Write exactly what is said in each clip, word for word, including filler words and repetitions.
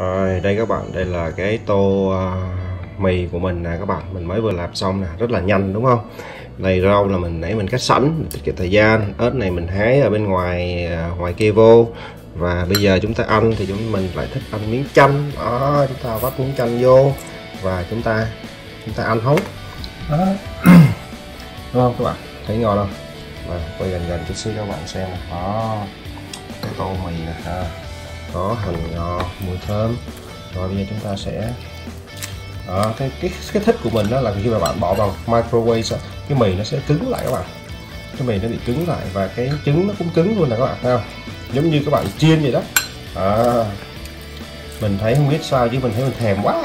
Rồi, đây các bạn, đây là cái tô uh, mì của mình nè các bạn, mình mới vừa làm xong nè, rất là nhanh đúng không? Này rau là mình nãy mình cắt sẵn, tiết kiệm thời gian. Ớt này mình hái ở bên ngoài uh, ngoài kia vô, và bây giờ chúng ta ăn thì chúng mình lại thích ăn miếng chanh đó, chúng ta vắt miếng chanh vô và chúng ta chúng ta ăn hấu đó. Đúng không các bạn, thấy ngon không? Và quay gần gần chút xíu cho các bạn xem đó, cái tô mì nè, có hành ngò, mùi thơm. Rồi bây giờ chúng ta sẽ đó, cái, cái cái thích của mình đó là khi mà bạn bỏ vào microwave cái mì nó sẽ cứng lại các bạn, cái mì nó bị cứng lại và cái trứng nó cũng cứng luôn nè các bạn, thấy không? Giống như các bạn chiên vậy đó. À, mình thấy không biết sao chứ mình thấy mình thèm quá,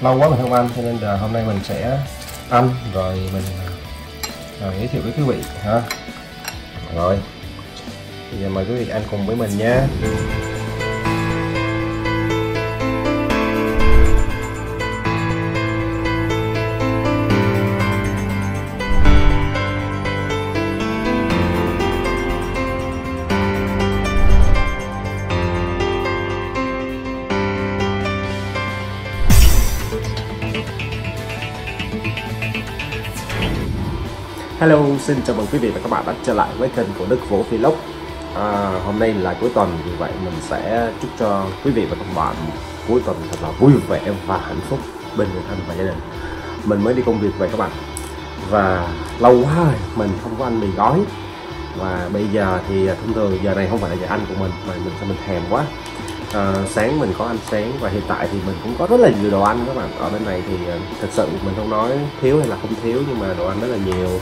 lâu quá mình không ăn, cho nên là hôm nay mình sẽ ăn rồi mình rồi, giới thiệu với quý vị ha. Rồi bây giờ mời quý vị ăn cùng với mình nhé. Hello, xin chào mừng quý vị và các bạn đã trở lại với kênh của Đức Vũ Vlog. à, Hôm nay là cuối tuần, vì vậy mình sẽ chúc cho quý vị và các bạn cuối tuần thật là vui vẻ và hạnh phúc bên người thân và gia đình. Mình mới đi công việc về các bạn, và lâu quá rồi mình không có ăn mì gói. Và bây giờ thì thông thường giờ này không phải là giờ ăn của mình, mà mình sao mình thèm quá. à, Sáng mình có ăn sáng, và hiện tại thì mình cũng có rất là nhiều đồ ăn các bạn. Ở bên này thì thật sự mình không nói thiếu hay là không thiếu, nhưng mà đồ ăn rất là nhiều.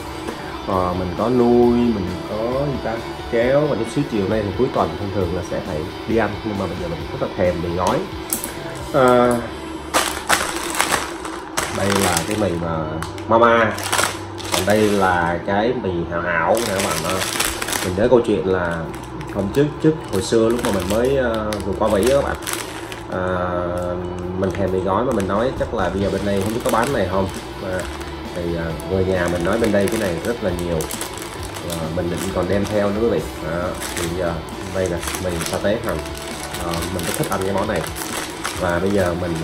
Ờ, mình có nuôi, mình có gì ta, kéo, và lúc xíu chiều nay thì cuối tuần thông thường là sẽ phải đi ăn, nhưng mà bây giờ mình rất là thèm mì gói. À, đây là cái mì mà Mama, còn đây là cái mì Hảo Hảo nè các bạn. Mình nhớ câu chuyện là hôm trước trước hồi xưa lúc mà mình mới uh, vừa qua Mỹ đó các bạn, à, mình thèm mì gói mà mình nói chắc là bây giờ bên đây không biết có bán này không. À, thì người nhà mình nói bên đây cái này rất là nhiều, à, mình định còn đem theo nữa quý vị. À, thì giờ đây là mì sa tế hành, à, mình rất thích ăn cái món này, và bây giờ mình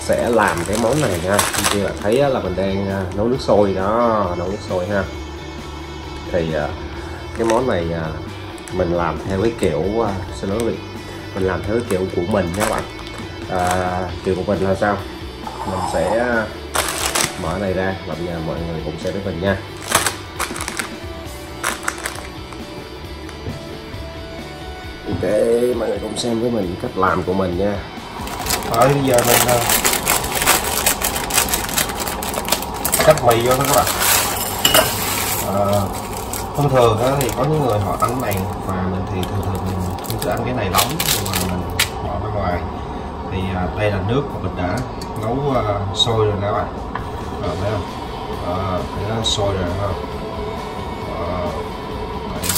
sẽ làm cái món này nha. Như bạn thấy là mình đang nấu nước sôi đó, nấu nước sôi ha. Thì cái món này mình làm theo cái kiểu, xin lỗi quý vị, mình làm theo cái kiểu của mình nha các bạn. À, kiểu của mình là sao, mình sẽ mở này ra và bây giờ mọi người cũng xem với mình nha. Ok, mọi người cũng xem với mình cách làm của mình nha. Rồi bây giờ mình uh, cắt mì vô thôi các bạn. À, thông thường đó thì có những người họ ăn này, mà mình thì thường thường mình không thích ăn cái này lắm, nhưng mà mình bỏ ra ngoài. Thì uh, đây là nước mà mình đã nấu uh, sôi rồi các bạn. Đó, thấy không? Đó, thấy nó sôi rồi không? Đó,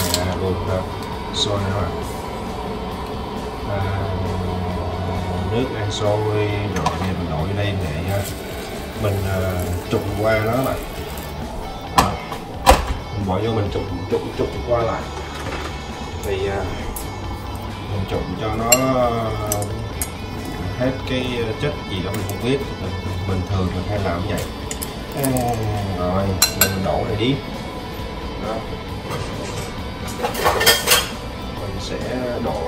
thấy này luôn ha, sôi rồi ha. À, nước đang sôi rồi thì mình đổ vô đây để mình uh, trụng qua nó lại. Đó, mình bỏ vô mình trụng trụng trụng qua lại, thì uh, mình trụng cho nó hết cái chất gì đó mình không biết. Bình thường mình hay làm như vậy. À, rồi mình đổ này đi đó. Mình sẽ đổ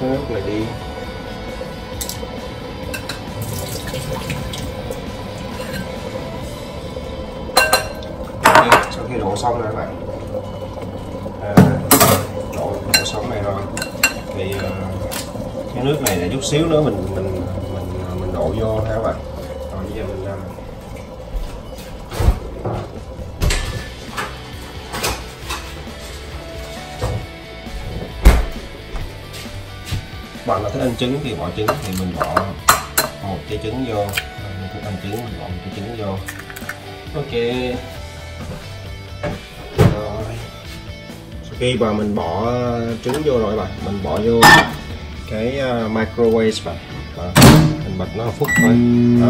cái nước này đi. Okay, sau khi đổ xong rồi các bạn, à, đổ, đổ xong này rồi thì uh, cái nước này là chút xíu nữa mình mình mình mình đổ vô ha các bạn. Rồi bây giờ mình làm bạn là thích ăn trứng thì bỏ trứng, thì mình bỏ một trái trứng vô. Mình thích ăn trứng mình bỏ một trái trứng vô. Ok, rồi sau khi mà mình bỏ trứng vô rồi bạn, mình bỏ vô cái microwave bạn, mình bật nó một phút thôi đó.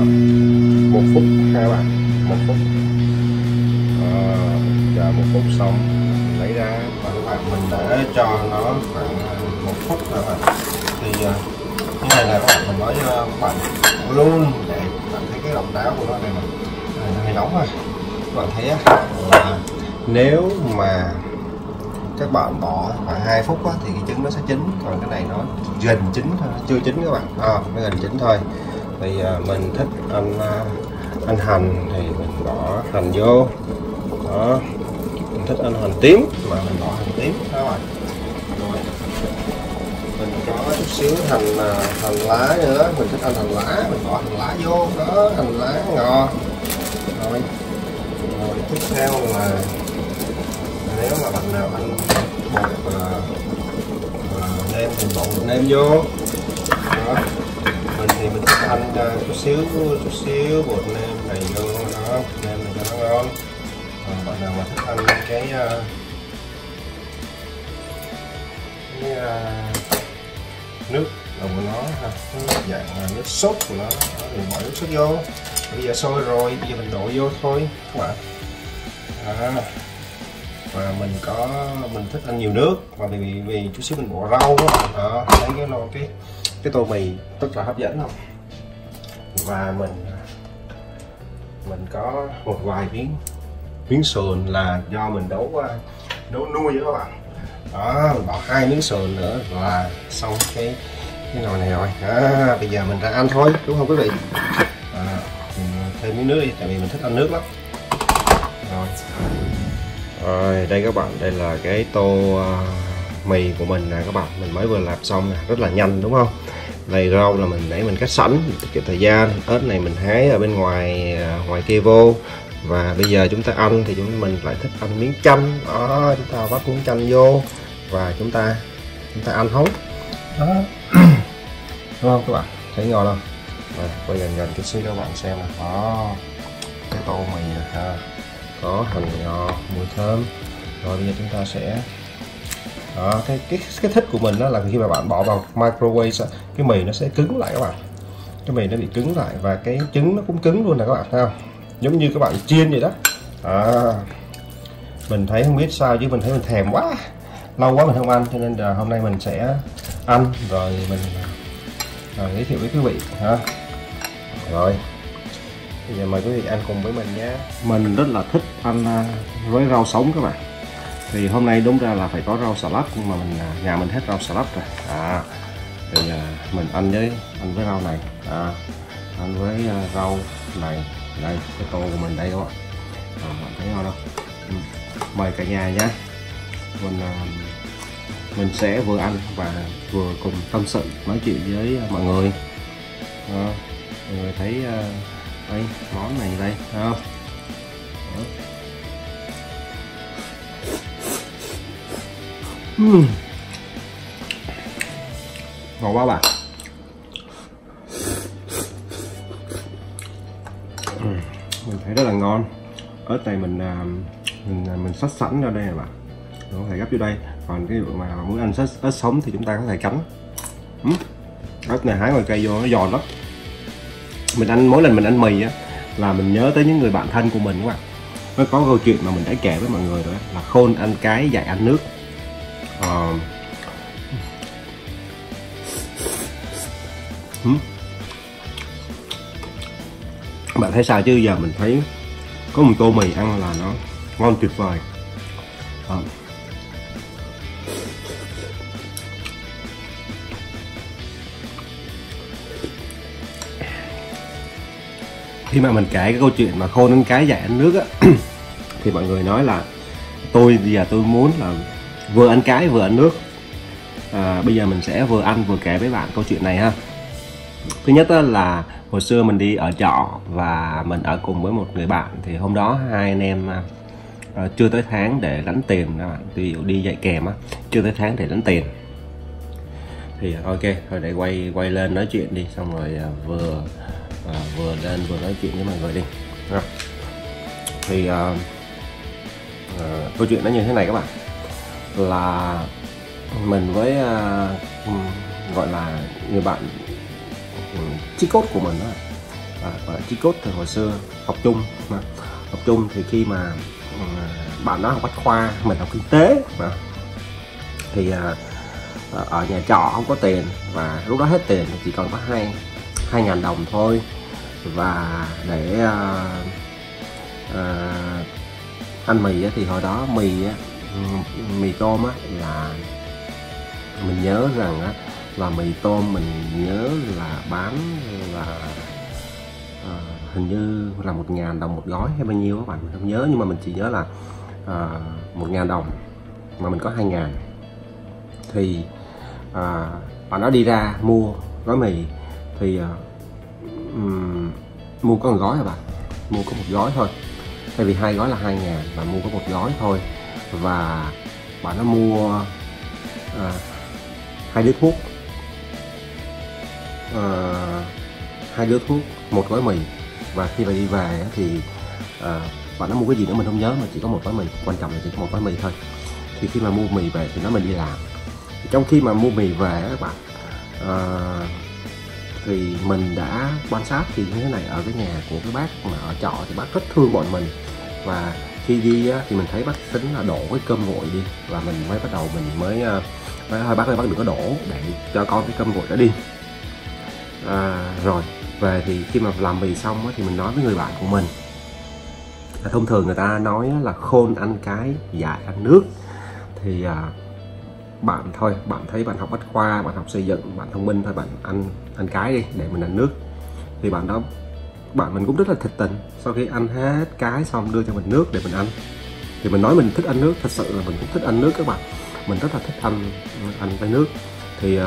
Một phút hai bạn, một phút à, chờ một phút xong lấy ra và các bạn, mình để cho nó khoảng một phút rồi bạn. Thì Cái này là các bạn mình ở bạn luôn để bạn thấy cái lòng đáo của nó này mà này nóng rồi. Các bạn thấy là nếu mà các bạn bỏ khoảng hai phút á, thì cái trứng nó sẽ chín, còn cái này nó gần chín thôi, chưa chín các bạn, à, nó gần chín thôi. Thì à, mình thích ăn ăn hành thì mình bỏ hành vô đó, mình thích ăn hành tím mà mình bỏ hành tím đó rồi. Rồi mình có chút xíu hành hành lá nữa, mình thích ăn hành lá mình bỏ hành lá vô đó, hành lá ngọt. Rồi, rồi tiếp theo là nếu mà bạn nào ăn bột uh, nêm thì bột nêm vô đó. Mình thì mình thích ăn uh, chút xíu chút xíu bột nêm này vô đó, nêm này cho nó ngon. Còn bạn nào mà thích ăn cái uh, cái uh, nước đầu của nó ha, nó dạng uh, nước sốt của nó, mình bỏ nước sốt vô. Bây giờ sôi rồi, bây giờ mình đổ vô thôi các bạn. À, và mình có mình thích ăn nhiều nước và vì vì chút xíu mình bỏ rau đó bạn, à, thấy cái lon cái cái tô mì rất là hấp dẫn không. Và mình mình có một vài miếng miếng sườn là do mình nấu nấu nuôi đó các bạn. Đó, mình bỏ hai miếng sườn nữa là xong cái cái nồi này rồi. À, bây giờ mình ra ăn thôi đúng không quý vị? À, mình thêm miếng nước đi tại vì mình thích ăn nước lắm. Rồi. Rồi, đây các bạn, đây là cái tô uh, mì của mình nè các bạn, mình mới vừa làm xong nè, rất là nhanh đúng không? Này rau là mình để mình cắt sẵn, tiết kiệm thời gian. Ớt này mình hái ở bên ngoài uh, ngoài kia vô. Và bây giờ chúng ta ăn thì chúng mình lại thích ăn miếng chanh. Đó, chúng ta vắt miếng chanh vô và chúng ta chúng ta ăn hóng. Đó. Đúng không các bạn? Thấy ngon không? Rồi, quay gần gần chút xíu cho các bạn xem nè. Đó. Cái tô mì nè ha. Có hành ngọt, mùi thơm. Rồi bây giờ chúng ta sẽ đó, cái, cái cái thích của mình đó là khi mà bạn bỏ vào microwave cái mì nó sẽ cứng lại các bạn, cái mì nó bị cứng lại và cái trứng nó cũng cứng luôn nè các bạn thấy không, giống như các bạn chiên vậy đó. À, mình thấy không biết sao chứ mình thấy mình thèm quá, lâu quá mình không ăn cho nên là hôm nay mình sẽ ăn rồi mình rồi, giới thiệu với quý vị ha. Rồi bây giờ mời quý vị ăn cùng với mình nhé. Mình rất là thích ăn với rau sống các bạn. Thì hôm nay đúng ra là phải có rau salad nhưng mà mình nhà mình hết rau salad rồi. À, thì mình ăn với ăn với rau này, à, ăn với rau này, đây cái tô của mình đây các bạn. À, bạn thấy ngon không? Ừ. Mời cả nhà nhé. Mình mình sẽ vừa ăn và vừa cùng tâm sự nói chuyện với mọi người. À, mọi người thấy đây, món này đây, thấy không? Uhm. Ngon quá bà. Uhm. Mình thấy rất là ngon. Ớt này mình mình mình xắt sẵn ra đây nè bạn. Nó có thể gấp vô đây. Còn cái vụ mà muốn ăn ớt sống thì chúng ta có thể cắn. Uhm. Ớt này hái ngoài cây vô nó giòn lắm. Mình ăn mỗi lần mình ăn mì á là mình nhớ tới những người bạn thân của mình các bạn. Nó có câu chuyện mà mình đã kể với mọi người rồi đó, là khôn ăn cái dạy ăn nước. À... Uhm. Bạn thấy sao chứ giờ mình thấy có một tô mì ăn là nó ngon tuyệt vời. À. Khi mà mình kể cái câu chuyện mà khôn ăn cái dạy ăn nước á thì mọi người nói là tôi bây giờ tôi muốn là vừa ăn cái vừa ăn nước. À, bây giờ mình sẽ vừa ăn vừa kể với bạn câu chuyện này ha. Thứ nhất là hồi xưa mình đi ở trọ và mình ở cùng với một người bạn, thì hôm đó hai anh em à, chưa tới tháng để lãnh tiền đó, ví dụ đi dạy kèm á, chưa tới tháng để lãnh tiền thì ok thôi để quay quay lên nói chuyện đi, xong rồi à, vừa À, vừa lên vừa nói chuyện với mọi người đi. À, thì à, à, câu chuyện nó như thế này các bạn, là mình với à, gọi là người bạn chí cốt của mình đó, à, chí cốt từ hồi xưa học chung mà. Học chung thì khi mà à, bạn nó học bách khoa, mình học kinh tế mà. Thì à, ở nhà trọ không có tiền, và lúc đó hết tiền thì chỉ còn có hai hai ngàn đồng thôi. Và để à, à, ăn mì thì hồi đó mì mì tôm á, là mình nhớ rằng á, là mì tôm mình nhớ là bán là à, hình như là một ngàn đồng một gói hay bao nhiêu các bạn mình không nhớ, nhưng mà mình chỉ nhớ là à, một ngàn đồng mà mình có hai ngàn. Thì à, bạn đó đi ra mua gói mì thì à, um, mua có một gói hả bạn, mua có một gói thôi, tại vì hai gói là hai ngàn và mua có một gói thôi. Và bạn nó mua à, hai đứa thuốc, à, hai đứa thuốc, một gói mì. Và khi mà đi về thì à, bạn nó mua cái gì nữa mình không nhớ, mà chỉ có một gói mì, quan trọng là chỉ có một gói mì thôi. Thì khi mà mua mì về thì nó mình đi làm, trong khi mà mua mì về các bạn à, thì mình đã quan sát thì như thế này, ở cái nhà của cái bác mà ở trọ thì bác rất thương bọn mình. Và khi đi thì mình thấy bác tính là đổ cái cơm nguội đi, và mình mới bắt đầu mình mới thôi bác ơi bác đừng có đổ, để cho con cái cơm nguội đó đi. À, rồi về thì khi mà làm mì xong thì mình nói với người bạn của mình là thông thường người ta nói là khôn ăn cái dại ăn nước. Thì à, bạn thôi, bạn thấy bạn học bách khoa, bạn học xây dựng, bạn thông minh thôi, bạn ăn ăn cái đi để mình ăn nước. Thì bạn đó, bạn mình cũng rất là thịt tình, sau khi ăn hết cái xong đưa cho mình nước để mình ăn. Thì mình nói mình thích ăn nước, thật sự là mình cũng thích ăn nước các bạn, mình rất là thích ăn ăn với nước. Thì uh,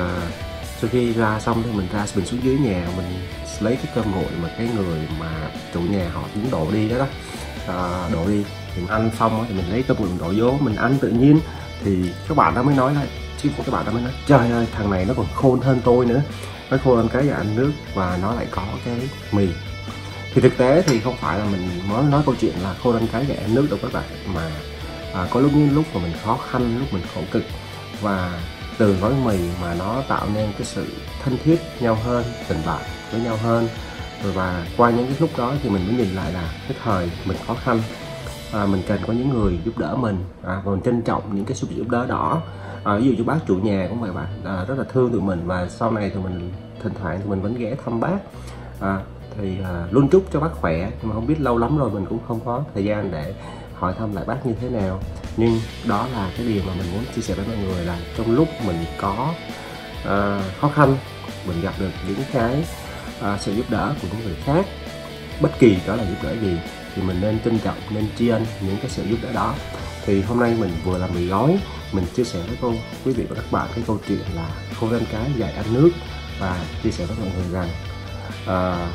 sau khi ra xong thì mình ra mình xuống dưới nhà, mình lấy cái cơm nguội mà cái người mà chủ nhà họ tính đổ đi đó đó, uh, đổ đi. Thì mình ăn xong thì mình lấy cơm nguội mình đổ vô, mình ăn tự nhiên. Thì các bạn đó mới nói là, chứ các bạn đó mới nói trời ơi thằng này nó còn khôn hơn tôi nữa, nó khôn hơn cái ăn nước và nó lại có cái mì. Thì thực tế thì không phải là mình mới nói câu chuyện là khô lên cái dạy ăn nước đâu các bạn, mà à, có lúc lúc mà mình khó khăn, lúc mình khổ cực, và từ gói mì mà nó tạo nên cái sự thân thiết nhau hơn, tình bạn với nhau hơn. Và qua những cái lúc đó thì mình mới nhìn lại là cái thời mình khó khăn, à, mình cần có những người giúp đỡ mình, à, và mình trân trọng những cái sự giúp đỡ đó. À, ví dụ như bác chủ nhà cũng vậy bạn, à, rất là thương tụi mình, và sau này thì mình thỉnh thoảng thì mình vẫn ghé thăm bác. À, thì à, luôn chúc cho bác khỏe, nhưng mà không biết lâu lắm rồi mình cũng không có thời gian để hỏi thăm lại bác như thế nào. Nhưng đó là cái điều mà mình muốn chia sẻ với mọi người, là trong lúc mình có à, khó khăn, mình gặp được những cái à, sự giúp đỡ của những người khác, bất kỳ đó là giúp đỡ gì, thì mình nên trân trọng, nên tri ân những cái sự giúp đỡ đó. Thì hôm nay mình vừa làm mì gói, mình chia sẻ với cô quý vị và các bạn cái câu chuyện là khôn lên cái dạy ăn nước, và chia sẻ với mọi người rằng à,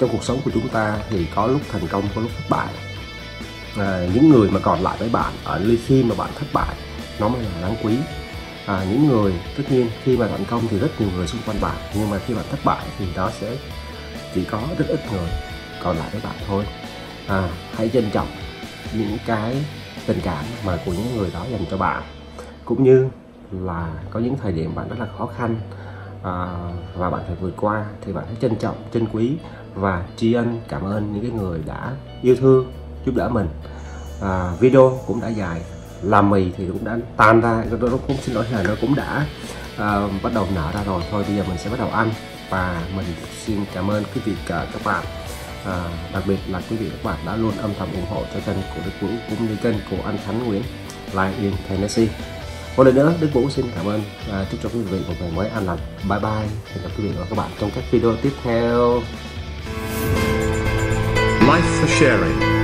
trong cuộc sống của chúng ta thì có lúc thành công, có lúc thất bại. À, những người mà còn lại với bạn ở ly khi mà bạn thất bại nó mới là đáng quý. À, những người tất nhiên khi mà thành công thì rất nhiều người xung quanh bạn, nhưng mà khi bạn thất bại thì đó sẽ chỉ có rất ít người còn lại với bạn thôi. À, hãy trân trọng những cái tình cảm mà của những người đó dành cho bạn, cũng như là có những thời điểm bạn rất là khó khăn à, và bạn phải vượt qua, thì bạn hãy trân trọng, trân quý và tri ân, cảm ơn những cái người đã yêu thương, giúp đỡ mình. À, video cũng đã dài, làm mì thì cũng đã tan ra, nó cũng xin lỗi là nó cũng đã à, bắt đầu nở ra rồi. Thôi bây giờ mình sẽ bắt đầu ăn, và mình xin cảm ơn quý vị cả các bạn, à, đặc biệt là quý vị các bạn đã luôn âm thầm ủng hộ cho kênh của Đức Vũ cũng như kênh của anh Thắng Nguyễn Live in Tennessee. Một lần nữa Đức Vũ xin cảm ơn, à, chúc cho quý vị một ngày mới an lành. Bye bye, hẹn gặp quý vị và các bạn trong các video tiếp theo. Life for sharing.